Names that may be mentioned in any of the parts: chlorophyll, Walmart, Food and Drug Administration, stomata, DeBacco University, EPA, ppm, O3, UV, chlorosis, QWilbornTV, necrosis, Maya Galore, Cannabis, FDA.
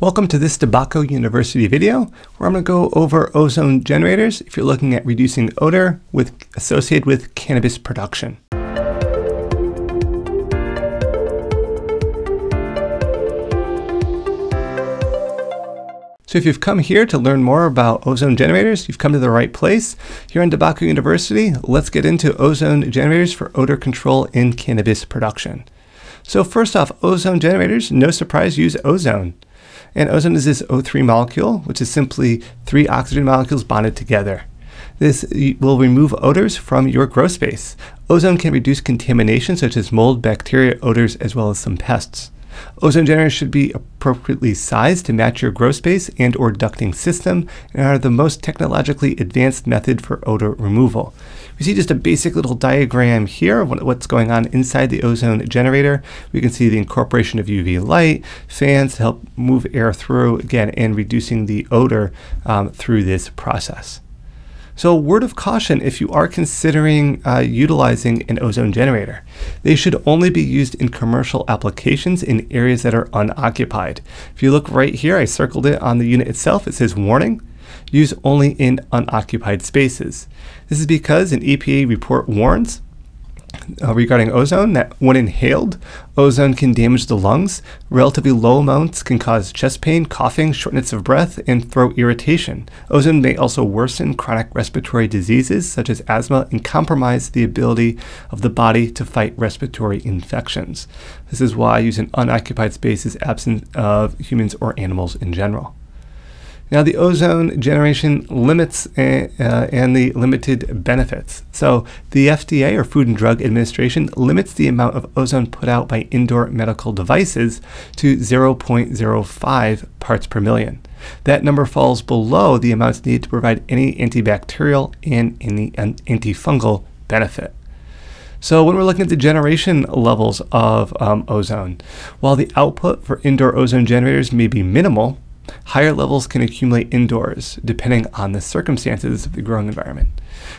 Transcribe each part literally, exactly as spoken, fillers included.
Welcome to this DeBacco University video, where I'm going to go over ozone generators if you're looking at reducing odor with associated with cannabis production. So if you've come here to learn more about ozone generators, you've come to the right place. Here on DeBacco University, let's get into ozone generators for odor control in cannabis production. So first off, ozone generators, no surprise, use ozone. And ozone is this O three molecule, which is simply three oxygen molecules bonded together. This will remove odors from your grow space. Ozone can reduce contamination such as mold, bacteria, odors, as well as some pests. Ozone generators should be appropriately sized to match your grow space and or ducting system and are the most technologically advanced method for odor removal. We see just a basic little diagram here of what's going on inside the ozone generator. We can see the incorporation of U V light, fans to help move air through, again, and reducing the odor um, through this process. So a word of caution if you are considering uh, utilizing an ozone generator. They should only be used in commercial applications in areas that are unoccupied. If you look right here, I circled it on the unit itself, it says warning, use only in unoccupied spaces. This is because an E P A report warns Uh, regarding ozone that when inhaled, ozone can damage the lungs. Relatively low amounts can cause chest pain, coughing, shortness of breath, and throat irritation. Ozone may also worsen chronic respiratory diseases such as asthma and compromise the ability of the body to fight respiratory infections. This is why use in unoccupied spaces absent of humans or animals in general. Now the ozone generation limits uh, and the limited benefits. So the F D A, or Food and Drug Administration, limits the amount of ozone put out by indoor medical devices to zero point zero five parts per million. That number falls below the amounts needed to provide any antibacterial and any antifungal benefit. So when we're looking at the generation levels of um, ozone, while the output for indoor ozone generators may be minimal, higher levels can accumulate indoors, depending on the circumstances of the growing environment.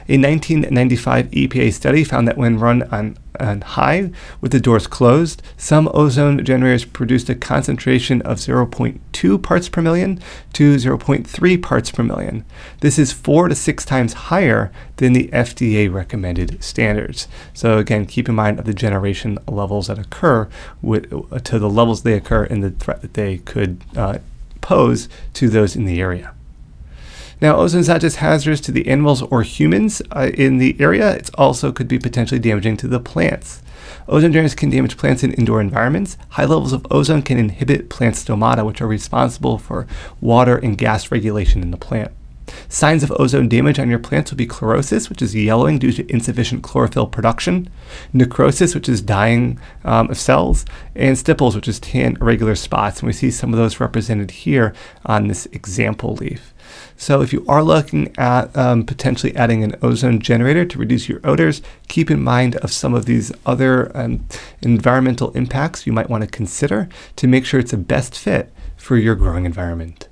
A nineteen ninety-five E P A study found that when run on, on high, with the doors closed, some ozone generators produced a concentration of zero point two parts per million to zero point three parts per million. This is four to six times higher than the F D A recommended standards. So again, keep in mind of the generation levels that occur with, to the levels they occur and the threat that they could uh, pose to those in the area. Now, ozone is not just hazardous to the animals or humans uh, in the area, it also could be potentially damaging to the plants. Ozone generators can damage plants in indoor environments. High levels of ozone can inhibit plant stomata, which are responsible for water and gas regulation in the plant. Signs of ozone damage on your plants will be chlorosis, which is yellowing due to insufficient chlorophyll production, necrosis, which is dying um, of cells, and stipples, which is tan irregular spots. And we see some of those represented here on this example leaf. So if you are looking at um, potentially adding an ozone generator to reduce your odors, keep in mind of some of these other um, environmental impacts you might want to consider to make sure it's a best fit for your growing environment.